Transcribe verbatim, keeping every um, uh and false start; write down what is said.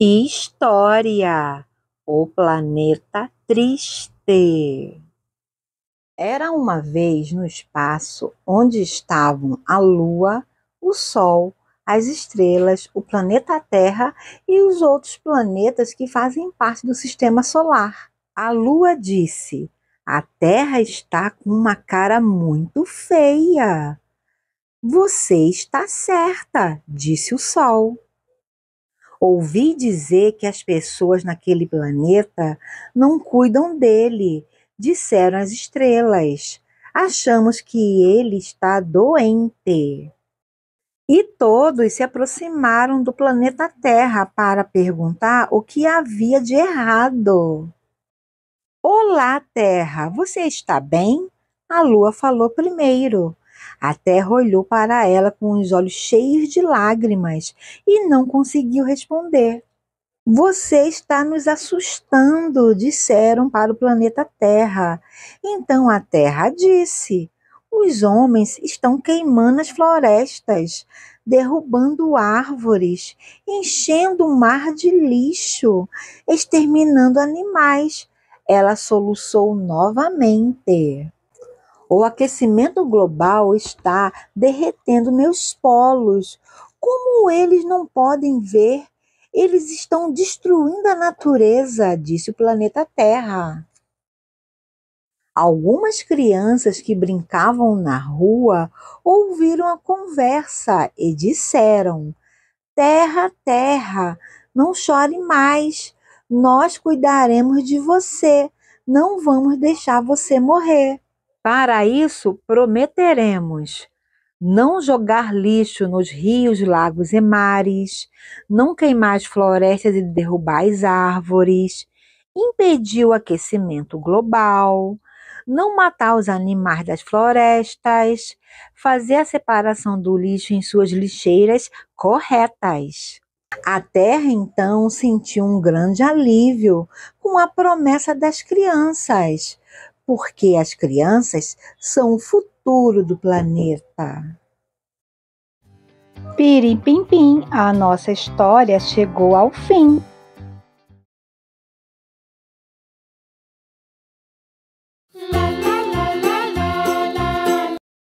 História, o Planeta Triste. Era uma vez no espaço onde estavam a Lua, o Sol, as estrelas, o planeta Terra e os outros planetas que fazem parte do sistema solar. A Lua disse: "A Terra está com uma cara muito feia." "Você está certa", disse o Sol. "Ouvi dizer que as pessoas naquele planeta não cuidam dele", disseram as estrelas. "Achamos que ele está doente." E todos se aproximaram do planeta Terra para perguntar o que havia de errado. "Olá, Terra, você está bem?" A Lua falou primeiro. A Terra olhou para ela com os olhos cheios de lágrimas e não conseguiu responder. "Você está nos assustando", disseram para o planeta Terra. Então a Terra disse: "Os homens estão queimando as florestas, derrubando árvores, enchendo o mar de lixo, exterminando animais." Ela soluçou novamente. "O aquecimento global está derretendo meus polos. Como eles não podem ver? Eles estão destruindo a natureza", disse o planeta Terra. Algumas crianças que brincavam na rua ouviram a conversa e disseram: "Terra, Terra, não chore mais. Nós cuidaremos de você. Não vamos deixar você morrer. Para isso, prometeremos não jogar lixo nos rios, lagos e mares, não queimar as florestas e derrubar as árvores, impedir o aquecimento global, não matar os animais das florestas, fazer a separação do lixo em suas lixeiras corretas." A Terra, então, sentiu um grande alívio com a promessa das crianças, porque as crianças são o futuro do planeta. Pirim pim pim, a nossa história chegou ao fim.